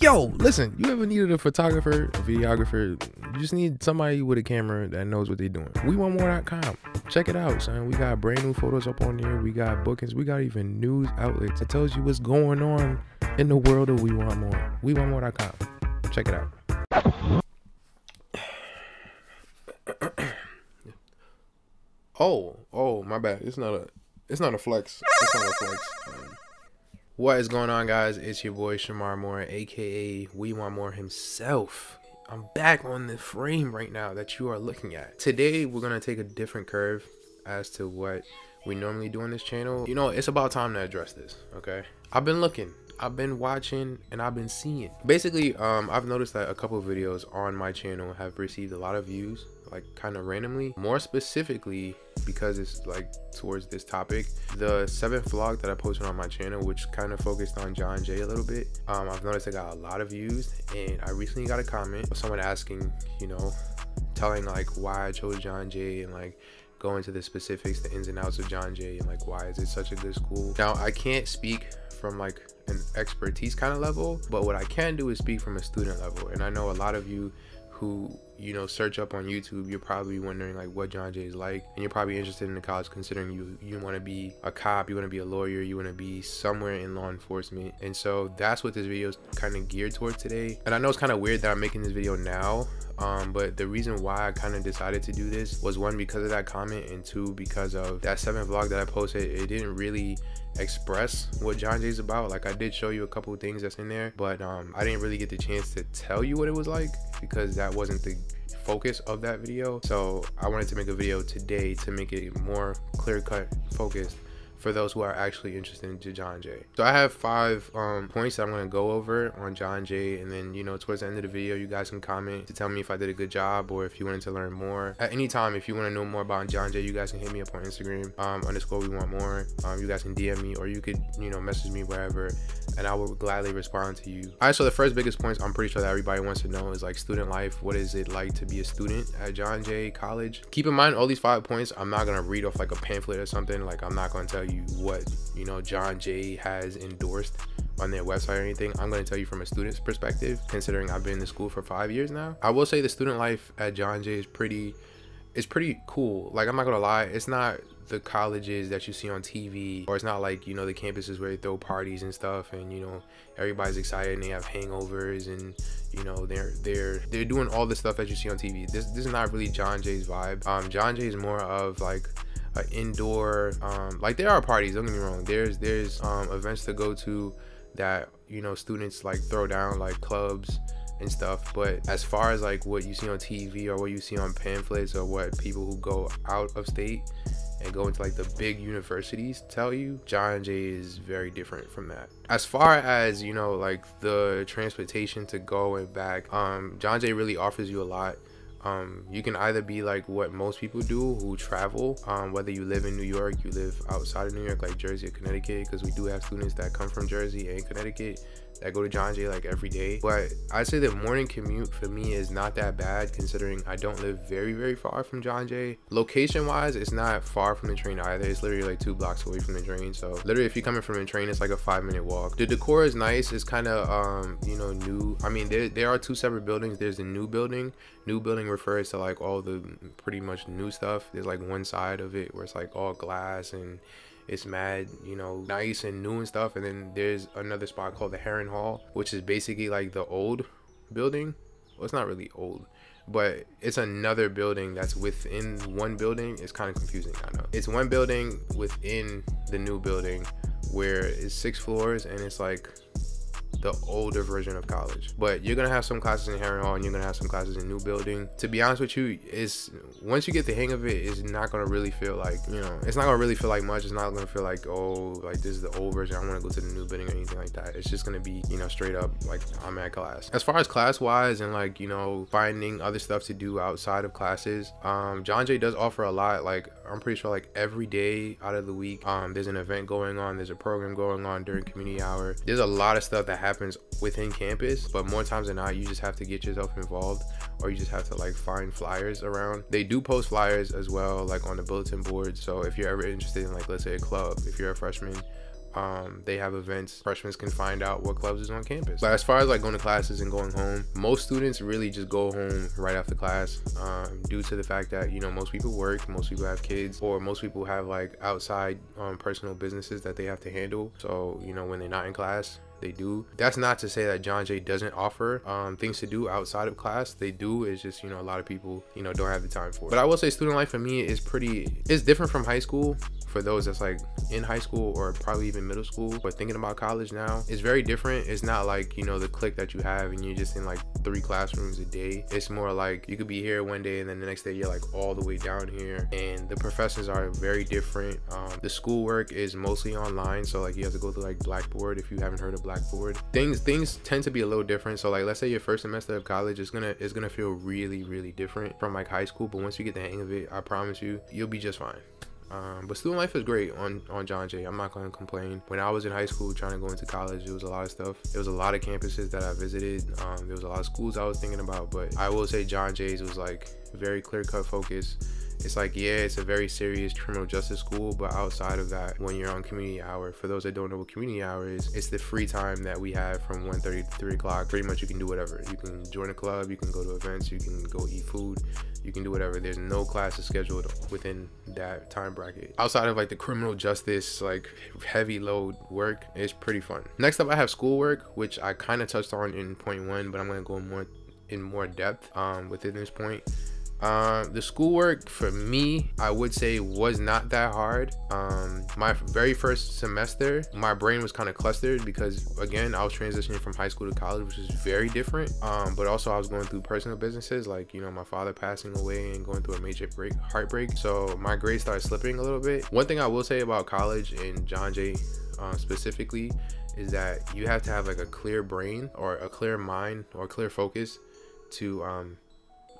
Yo, listen, you ever needed a photographer, a videographer? You just need somebody with a camera that knows what they're doing. WeWantMore.com. Check it out, son. We got brand new photos up on there. We got bookings. We got even news outlets that tells you what's going on in the world of We Want More. WeWantMore.com. Check it out. Oh, my bad. It's not a flex. It's not a flex. What is going on, guys? It's your boy Shamar Moore, aka We Want More himself. I'm back on the frame right now that you are looking at. Today we're gonna take a different curve as to what we normally do on this channel. You know, it's about time to address this, okay? I've been looking, I've been watching, and I've been seeing. Basically, I've noticed that a couple of videos on my channel have received a lot of views, like kind of randomly. More specifically, because it's like towards this topic, the 7th vlog that I posted on my channel, which kind of focused on John Jay a little bit, I've noticed I got a lot of views, and I recently got a comment of someone asking, you know, telling like why I chose John Jay and like go into the specifics, the ins and outs of John Jay, and like why is it such a good school. Now, I can't speak from like an expertise kind of level, but what I can do is speak from a student level. And I know a lot of you who, you know, search up on YouTube, you're probably wondering like what John Jay is like, and you're probably interested in the college considering you want to be a cop, you want to be a lawyer, you want to be somewhere in law enforcement. And so that's what this video is kind of geared towards today. And I know it's kind of weird that I'm making this video now, but the reason why I kind of decided to do this was 1, because of that comment, and 2, because of that 7th vlog that I posted. It didn't really express what John Jay's about. Like, I did show you a couple of things that's in there, but I didn't really get the chance to tell you what it was like, because that wasn't the focus of that video. So I wanted to make a video today to make it more clear-cut focused for those who are actually interested in John Jay. So I have 5 points that I'm gonna go over on John Jay, and then, you know, towards the end of the video, you guys can comment to tell me if I did a good job or if you wanted to learn more. At any time, if you wanna know more about John Jay, you guys can hit me up on Instagram, _WeWantMore. You guys can DM me, or you could, you know, message me wherever, and I will gladly respond to you. All right, so the first biggest points I'm pretty sure that everybody wants to know is like student life. What is it like to be a student at John Jay College? Keep in mind all these 5 points, I'm not gonna read off like a pamphlet or something. Like, I'm not gonna tell you what, you know, John Jay has endorsed on their website or anything. I'm going to tell you from a student's perspective, considering I've been in school for 5 years now. I will say the student life at John Jay is pretty cool. Like, I'm not gonna lie, it's not the colleges that you see on TV, or it's not like, you know, the campuses where they throw parties and stuff, and, you know, everybody's excited and they have hangovers, and, you know, they're doing all the stuff that you see on TV. This is not really John Jay's vibe. John Jay is more of like an indoor, like, there are parties, don't get me wrong, there's events to go to that, you know, students like throw down, like clubs and stuff. But as far as like what you see on TV or what you see on pamphlets, or what people who go out of state and go into like the big universities tell you, John Jay is very different from that. As far as, you know, like the transportation to go and back, John Jay really offers you a lot. You can either be like what most people do who travel, whether you live in New York, you live outside of New York, like Jersey or Connecticut, because we do have students that come from Jersey and Connecticut that go to John Jay like every day. But I'd say the morning commute for me is not that bad, considering I don't live very far from John Jay. Location wise, it's not far from the train either. It's literally like 2 blocks away from the train. So literally, if you're coming from the train, it's like a 5-minute walk. The decor is nice. It's kind of, you know, new. I mean, there are 2 separate buildings. There's a new building. New building refers to like all the pretty much new stuff. There's like 1 side of it where it's like all glass and it's mad, you know, nice and new and stuff. And then there's another spot called the Heron Hall, which is basically like the old building. Well, it's not really old, but it's another building that's within 1 building. It's kind of confusing, I know. It's 1 building within the new building, where it's 6 floors, and it's like the older version of college. But you're gonna have some classes in Heron Hall, and you're gonna have some classes in new building. To be honest with you, is once you get the hang of it, it's not gonna really feel like, you know, it's not gonna really feel like much. It's not gonna feel like, oh, like this is the old version, I want to go to the new building or anything like that. It's just gonna be, you know, straight up like I'm at class. As far as class wise and like, you know, finding other stuff to do outside of classes, John Jay does offer a lot. Like, I'm pretty sure like every day out of the week, there's an event going on, there's a program going on during community hour. There's a lot of stuff that happens within campus, but more times than not, you just have to get yourself involved, or you just have to like find flyers around. They do post flyers as well, like on the bulletin board. So if you're ever interested in like, let's say a club, if you're a freshman, They have events. Freshmen can find out what clubs is on campus. But as far as like going to classes and going home, most students really just go home right after class, due to the fact that, you know, most people work, most people have kids, or most people have like outside personal businesses that they have to handle. So, you know, when they're not in class, they do. That's not to say that John Jay doesn't offer things to do outside of class. They do. It's just, you know, a lot of people, you know, don't have the time for it. But I will say student life for me is pretty, it's different from high school. For those that's like in high school or probably even middle school, but thinking about college now, it's very different. It's not like, you know, the clique that you have and you're just in like 3 classrooms a day. It's more like you could be here one day and then the next day you're like all the way down here, and the professors are very different. The schoolwork is mostly online, so like you have to go through like Blackboard, if you haven't heard of Blackboard. Things tend to be a little different. So like, let's say your first semester of college is gonna feel really different from like high school, but once you get the hang of it, I promise you, you'll be just fine. But student life is great on John Jay. I'm not going to complain. When I was in high school trying to go into college, it was a lot of stuff. It was a lot of campuses that I visited. There was a lot of schools I was thinking about, but I will say John Jay's was like very clear-cut focus. It's like, yeah, it's a very serious criminal justice school, but outside of that, when you're on community hour, for those that don't know what community hour is, it's the free time that we have from 1:30 to 3 o'clock. Pretty much you can do whatever. You can join a club, you can go to events, you can go eat food, you can do whatever. There's no classes scheduled within that time bracket. Outside of like the criminal justice, like heavy load work, it's pretty fun. Next up, I have schoolwork, which I kind of touched on in point 1, but I'm going to go in more depth within this point. The schoolwork for me, I would say, was not that hard. My very first semester, my brain was kind of clustered because, again, I was transitioning from high school to college, which is very different. But also I was going through personal businesses, like, you know, my father passing away and going through a major heartbreak. So my grades started slipping a little bit. One thing I will say about college and John Jay specifically is that you have to have like a clear brain or a clear mind or clear focus to,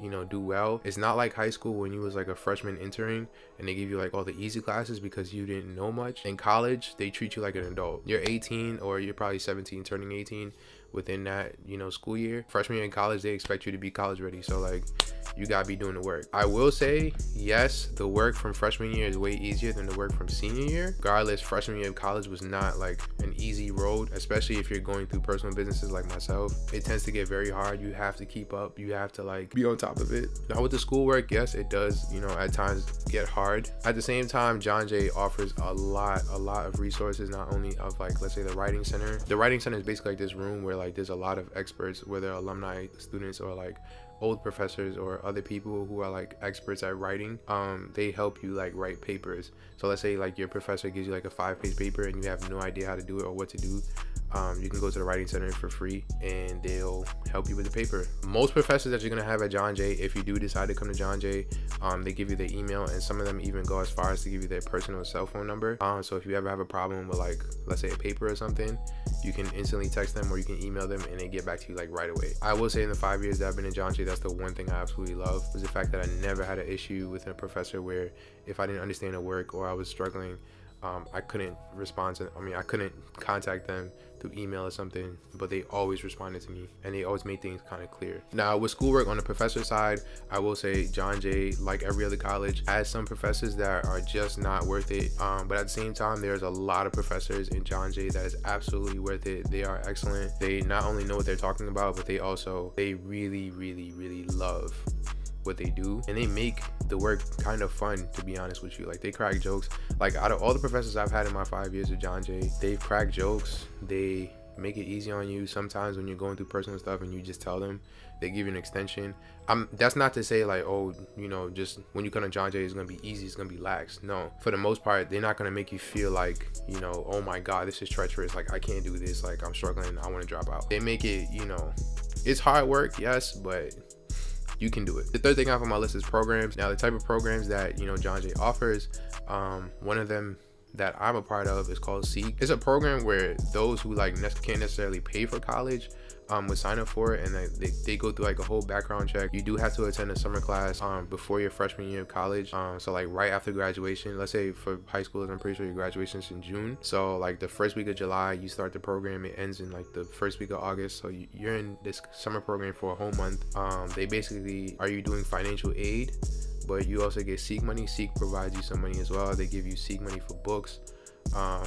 you know, do well. It's not like high school when you was like a freshman entering and they give you like all the easy classes because you didn't know much. In college, they treat you like an adult. You're 18 or you're probably 17 turning 18 within that, you know, school year. Freshman year in college, they expect you to be college ready. So like, you gotta be doing the work. I will say, yes, the work from freshman year is way easier than the work from senior year. Regardless, freshman year of college was not like an easy road, especially if you're going through personal businesses like myself. It tends to get very hard. You have to keep up. You have to like be on top of it. Now with the schoolwork, yes, it does, you know, at times get hard. At the same time, John Jay offers a lot of resources, not only of like, let's say the Writing Center. The Writing Center is basically like this room where like there's a lot of experts, whether alumni, students, or like old professors or other people who are like experts at writing. They help you like write papers. So let's say like your professor gives you like a 5-page paper and you have no idea how to do it or what to do. You can go to the Writing Center for free and they'll help you with the paper. Most professors that you're gonna have at John Jay, if you do decide to come to John Jay, they give you their email, and some of them even go as far as to give you their personal cell phone number. So if you ever have a problem with like, let's say a paper or something, you can instantly text them or you can email them and they get back to you like right away. I will say in the 5 years that I've been in John Jay, that's the one thing I absolutely love, was the fact that I never had an issue with a professor where if I didn't understand the work or I was struggling, I couldn't respond to them. I mean, I couldn't contact them through email or something, but they always responded to me and they always made things kind of clear. Now with schoolwork on the professor side, I will say John Jay, like every other college, has some professors that are just not worth it. But at the same time, there's a lot of professors in John Jay that is absolutely worth it. They are excellent. They not only know what they're talking about, but they also, they really love what they do, and they make the work kind of fun, to be honest with you. Like, they crack jokes. Like, out of all the professors I've had in my 5 years of John Jay, they've cracked jokes. They make it easy on you. Sometimes when you're going through personal stuff and you just tell them, they give you an extension. That's not to say like, oh, you know, just when you come to John Jay, it's gonna be easy, it's gonna be lax. No, for the most part, they're not gonna make you feel like, you know, oh my god, this is treacherous, like I can't do this, like I'm struggling, I want to drop out. They make it, you know, it's hard work, yes, but you can do it. The third thing I have on my list is programs. Now, the type of programs that, you know, John Jay offers, one of them that I'm a part of is called SEEK. It's a program where those who like can't necessarily pay for college would sign up for it, and they go through like a whole background check. You do have to attend a summer class before your freshman year of college, so like right after graduation. Let's say for high schoolers, I'm pretty sure your graduation's in June, so like the first week of July you start the program, it ends in like the first week of August, so you're in this summer program for a whole month. They basically are you doing financial aid, but you also get SEEK money. SEEK provides you some money as well. They give you SEEK money for books,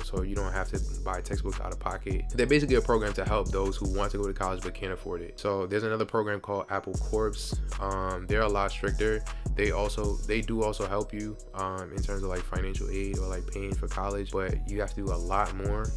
so you don't have to buy textbooks out of pocket. They're basically a program to help those who want to go to college but can't afford it. So there's another program called Apple Corps. They're a lot stricter. They do also help you in terms of like financial aid or like paying for college, but you have to do a lot more.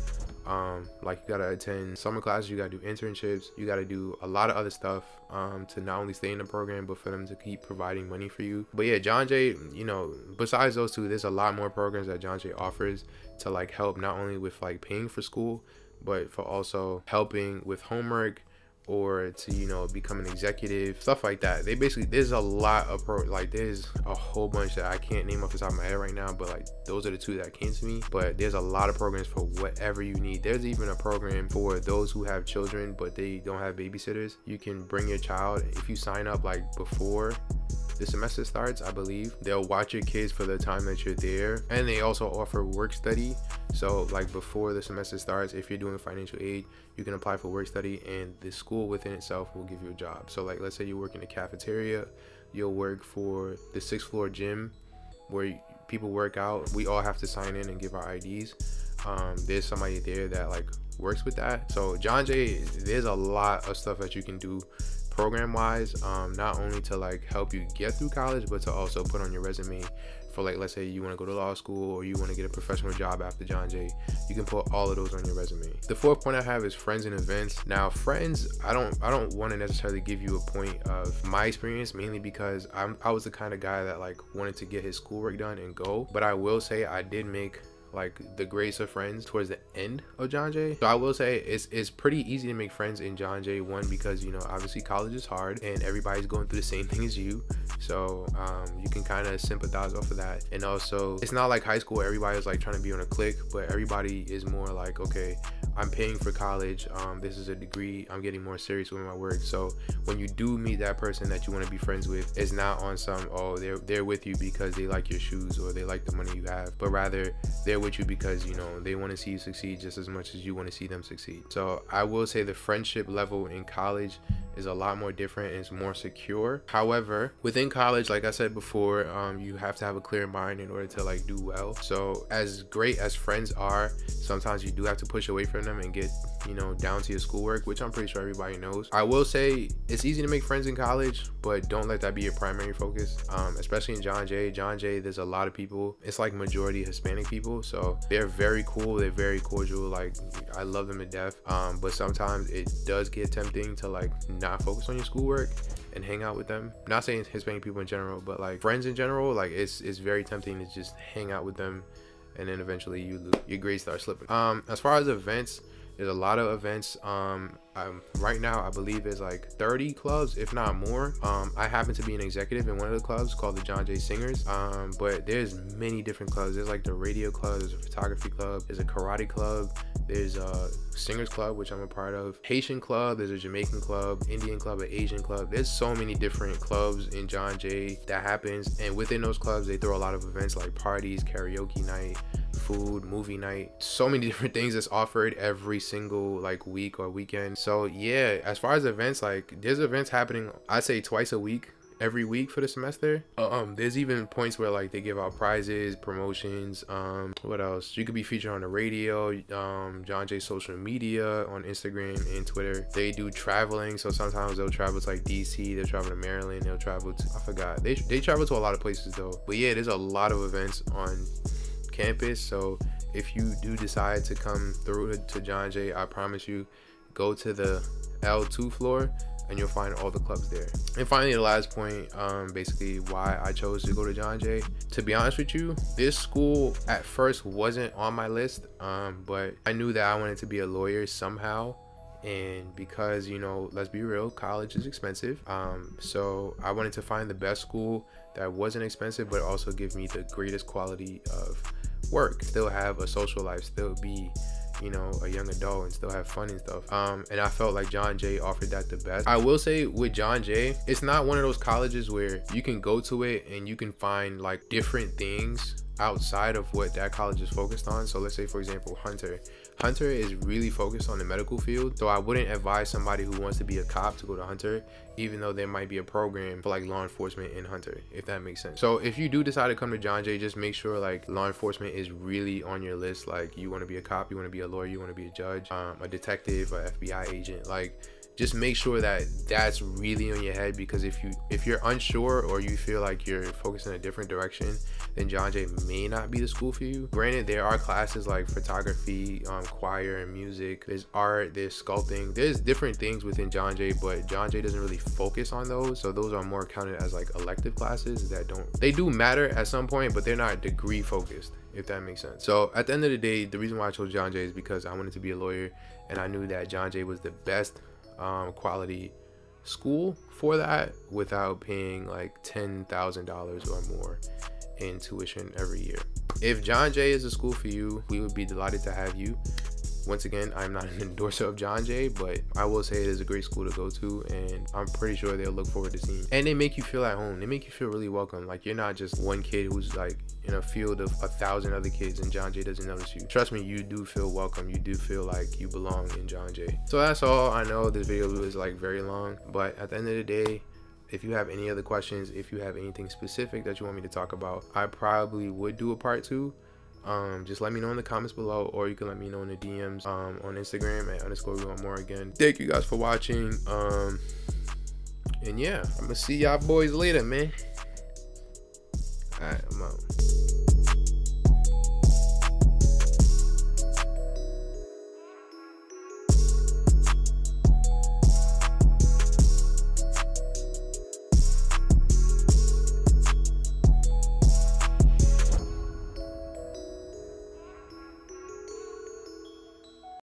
Like you gotta attend summer classes, you gotta do internships, you gotta do a lot of other stuff to not only stay in the program but for them to keep providing money for you. But yeah, John Jay, you know, besides those two, there's a lot more programs that John Jay offers to like help not only with like paying for school, but for also helping with homework or to, you know, become an executive, stuff like that. They basically, there's a lot of there's a whole bunch that I can't name off the top of my head right now, but like those are the two that came to me. But there's a lot of programs for whatever you need. There's even a program for those who have children but they don't have babysitters. You can bring your child. If you sign up like before the semester starts, I believe they'll watch your kids for the time that you're there. And they also offer work study. So like before the semester starts, if you're doing financial aid, you can apply for work study and the school within itself will give you a job. So like, let's say you work in the cafeteria, you'll work for the 6th floor gym where people work out. We all have to sign in and give our IDs. There's somebody there that like works with that. So John Jay, there's a lot of stuff that you can do program wise, not only to like help you get through college, but to also put on your resume for like, let's say you want to go to law school or you want to get a professional job after John Jay. You can put all of those on your resume. The 4th point I have is friends and events. Now friends, I don't want to necessarily give you a point of my experience, mainly because I was the kind of guy that like wanted to get his schoolwork done and go. But I will say I did make like the grace of friends towards the end of John Jay. So I will say it's pretty easy to make friends in John Jay. One, because, you know, obviously college is hard and everybody's going through the same thing as you. So you can kind of sympathize off of that. And also it's not like high school, everybody is like trying to be on a clique, but everybody is more like, okay, I'm paying for college, this is a degree, I'm getting more serious with my work. So when you do meet that person that you want to be friends with, it's not on some, oh, they're with you because they like your shoes or they like the money you have, but rather they're with you because, you know, they want to see you succeed just as much as you want to see them succeed. So I will say the friendship level in college is a lot more different and it's more secure. However, within college, like I said before, you have to have a clear mind in order to like do well. So as great as friends are, sometimes you do have to push away from them and get, you know, down to your schoolwork, which I'm pretty sure everybody knows. I will say it's easy to make friends in college, but don't let that be your primary focus, especially in John Jay. John Jay, there's a lot of people. It's like majority Hispanic people, so they're very cool, they're very cordial, like I love them to death, but sometimes it does get tempting to like not focus on your schoolwork and hang out with them. I'm not saying Hispanic people in general, but like friends in general, like it's very tempting to just hang out with them, and then eventually your grades start slipping. As far as events, there's a lot of events. Right now I believe there's like 30 clubs, if not more. I happen to be an executive in one of the clubs called the John Jay Singers, but there's many different clubs. There's like the radio club, there's a photography club, there's a karate club, there's a singers club, which I'm a part of, Haitian club, there's a Jamaican club, Indian club, an Asian club. There's so many different clubs in John Jay that happens, and within those clubs they throw a lot of events like parties, karaoke night, food, movie night, so many different things that's offered every single like week or weekend. So yeah, as far as events, like there's events happening, I say twice a week, every week for the semester. There's even points where like they give out prizes, promotions, what else, you could be featured on the radio, John Jay social media on Instagram and Twitter. They do traveling, so sometimes they'll travel to like DC, they'll travel to Maryland, they'll travel to, I forgot, they travel to a lot of places though. But yeah, there's a lot of events on campus, so if you do decide to come through to John Jay, I promise you, go to the L2 floor and you'll find all the clubs there. And finally, the last point, basically why I chose to go to John Jay. To be honest with you, this school at first wasn't on my list, but I knew that I wanted to be a lawyer somehow. And because, you know, let's be real, college is expensive. So I wanted to find the best school that wasn't expensive, but also give me the greatest quality of work, still have a social life, still be, you know, a young adult and still have fun and stuff. And I felt like John Jay offered that the best. I will say with John Jay, it's not one of those colleges where you can go to it and you can find like different things outside of what that college is focused on. So let's say, for example, Hunter, Hunter is really focused on the medical field, so I wouldn't advise somebody who wants to be a cop to go to Hunter, even though there might be a program for like law enforcement in Hunter, if that makes sense. So if you do decide to come to John Jay, just make sure like law enforcement is really on your list. Like you want to be a cop, you want to be a lawyer, you want to be a judge, a detective, an FBI agent. Like just make sure that that's really on your head, because if you're unsure or you feel like you're focused in a different direction, then John Jay may not be the school for you. Granted, there are classes like photography, choir and music, there's art, there's sculpting, there's different things within John Jay, but John Jay doesn't really focus on those, so those are more counted as like elective classes that don't, they do matter at some point, but they're not degree focused, if that makes sense. So at the end of the day, the reason why I chose John Jay is because I wanted to be a lawyer, and I knew that John Jay was the best quality school for that without paying like $10,000 or more in tuition every year. If John Jay is a school for you, we would be delighted to have you. Once again, I'm not an endorser of John Jay, but I will say it is a great school to go to, and I'm pretty sure they'll look forward to seeing you. And they make you feel at home. They make you feel really welcome. Like you're not just one kid who's like in a field of 1,000 other kids and John Jay doesn't notice you. Trust me, you do feel welcome. You do feel like you belong in John Jay. So that's all. I know this video is like very long, but at the end of the day, if you have any other questions, if you have anything specific that you want me to talk about, I probably would do a part 2. Just let me know in the comments below, or you can let me know in the DMs on Instagram at _WeWantMore. Again, thank you guys for watching, and yeah, I'm gonna see y'all boys later, man. All right, I'm out.